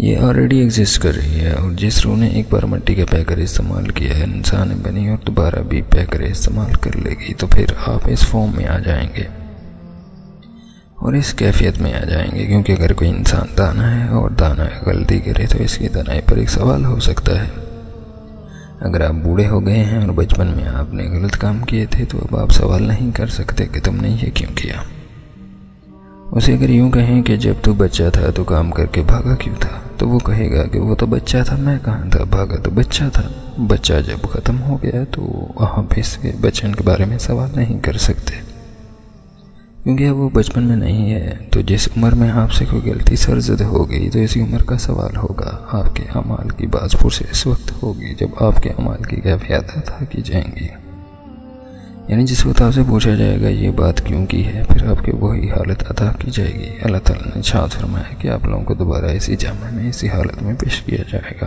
ये already exist कर रही है और जिस रूह ने एक बार मिट्टी का पैकर इस्तेमाल किया है, इंसान बनी और दोबारा भी पैकर इस्तेमाल कर लेगी तो फिर आप इस फॉर्म में आ जाएंगे और इस कैफियत में आ जाएंगे, क्योंकि अगर कोई इंसान दाना है और दाना गलती करे तो इसकी दानाई पर एक सवाल हो सकता है। अगर आप बूढ़े हो गए हैं और बचपन में आपने गलत काम किए थे तो अब आप सवाल नहीं कर सकते कि तुमने ये क्यों किया। उसे अगर यूँ कहें कि जब तू बच्चा था तो काम करके भागा क्यों था, तो वो कहेगा कि वो तो बच्चा था, मैं कहाँ था, भागा तो बच्चा था। बच्चा जब ख़त्म हो गया तो आप इसके बचपन के बारे में सवाल नहीं कर सकते, क्योंकि अब वो बचपन में नहीं है। तो जिस उम्र में आपसे कोई गलती सरजद हो गई तो इसी उम्र का सवाल होगा। आपके अमाल की बाजपुर से इस वक्त होगी जब आपके अमाल की कैफियत अदा की जाएंगी, यानी जिस वक्त आपसे पूछा जाएगा ये बात क्यों की है, फिर आपके वही हालत अदा की जाएगी। अल्लाह ताला ने शाद फरमाया कि आप लोगों को दोबारा इसी जामे में इसी हालत में पेश किया जाएगा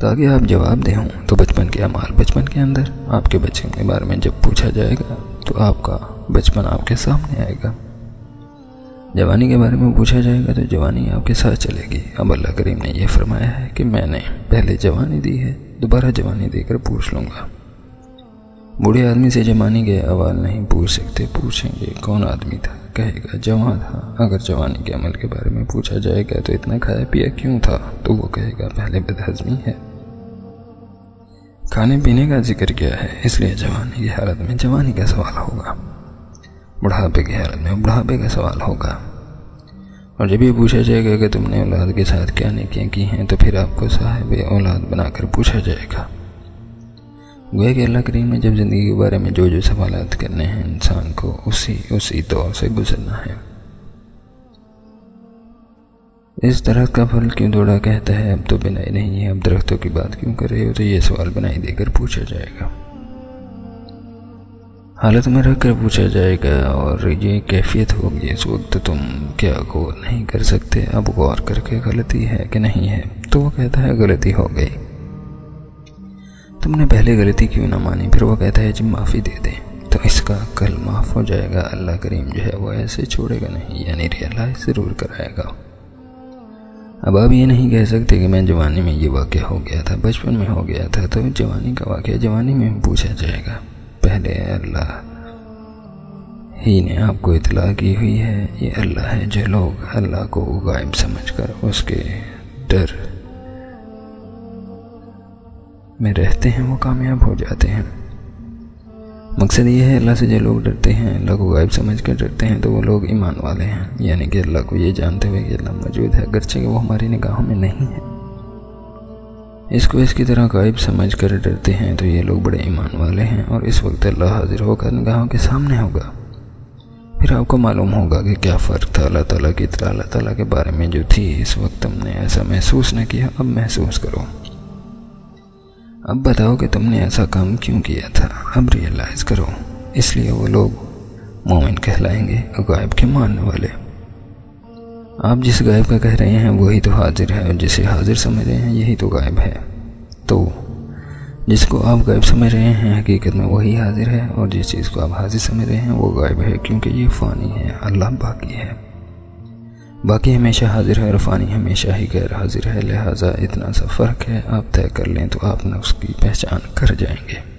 ताकि आप जवाब दे हों। तो बचपन के अमाल बचपन के अंदर, आपके बच्चे के बारे में जब पूछा जाएगा तो आपका बचपन आपके सामने आएगा। जवानी के बारे में पूछा जाएगा तो जवानी आपके साथ चलेगी। अब अल्लाह करीम ने यह फरमाया है कि मैंने पहले जवानी दी है, दोबारा जवानी देकर पूछ लूँगा। बूढ़े आदमी से जवानी के अवाल नहीं पूछ सकते, पूछेंगे कौन आदमी था, कहेगा जवान था। अगर जवानी के अमल के बारे में पूछा जाएगा तो इतना खाया पिया क्यों था, तो वो कहेगा पहले बदहजमी है, खाने पीने का जिक्र किया है इसलिए जवानी की हालत में जवानी का सवाल होगा, बुढ़ापे की हालत में बुढ़ापे का सवाल होगा। और जब ये पूछा जाएगा कि तुमने औलाद के साथ क्या नेकियां की हैं, तो फिर आपको साहिब औलाद बनाकर पूछा जाएगा। गोया कि अल्लाह करीम ने जब ज़िंदगी के बारे में जो जो सवालात करने हैं, इंसान को उसी दौर से गुजरना है। इस दरख्त का फल क्यों थोड़ा कहता है, अब तो बनाई नहीं है, अब दरख्तों की बात क्यों कर रहे हो, तो ये सवाल बनाई देकर पूछा जाएगा, हालत में रख कर पूछा जाएगा। और ये कैफियत होगी इस वक्त, तुम क्या गौर नहीं कर सकते, अब गौर करके गलती है कि नहीं है, तो वो कहता है गलती हो गई। तुमने पहले गलती क्यों ना मानी, फिर वो कहता है जी माफ़ी दे दें, तो इसका कल माफ़ हो जाएगा। अल्लाह करीम जो है वो ऐसे छोड़ेगा नहीं, यानी रियलाइज़ ज़रूर कराएगा। अब आप ये नहीं कह सकते कि मैं जवानी में ये वाक़या हो गया था, बचपन में हो गया था, तो जवानी का वाक़या जवानी में पूछा जाएगा। पहले अल्लाह ही ने आपको इतला की हुई है। ये अल्लाह है जो लोग अल्लाह को गायब समझ कर उसके डर में रहते हैं वो कामयाब हो जाते हैं। मकसद ये है अल्लाह से जो लोग डरते हैं, अल्लाह को गायब समझ कर डरते हैं, तो वो लोग ईमान वाले हैं, यानी कि अल्लाह को ये जानते हुए कि अल्लाह मौजूद है अगरचे कि वो हमारी निगाहों में नहीं है। इसको इसकी तरह गायब समझ कर डरते हैं तो ये लोग बड़े ईमान वाले हैं। और इस वक्त अल्लाह हाजिर होकर निगाहों के सामने होगा, फिर आपको मालूम होगा कि क्या फ़र्क था अल्लाह ताला की इत्तला अल्लाह ताला के बारे में जो थी। इस वक्त तुमने ऐसा महसूस न किया, अब महसूस करो, अब बताओ कि तुमने ऐसा काम क्यों किया था, अब रियलाइज़ करो। इसलिए वो लोग मोमिन कहलाएंगे, गायब के मानने वाले। आप जिस गायब का कह रहे हैं वही तो हाजिर है, और जिसे हाजिर समझ रहे हैं यही तो गायब है। तो जिसको आप गायब समझ रहे हैं हकीकत में वही हाजिर है, और जिस चीज़ को आप हाजिर समझ रहे हैं वो गायब है, क्योंकि ये फ़ानी है, अल्लाह बाकी है। बाकी हमेशा हाजिर है और फ़ानी हमेशा ही गैर हाजिर है, लिहाजा इतना सा फ़र्क है, आप तय कर लें तो आप नफ्स की पहचान कर जाएंगे।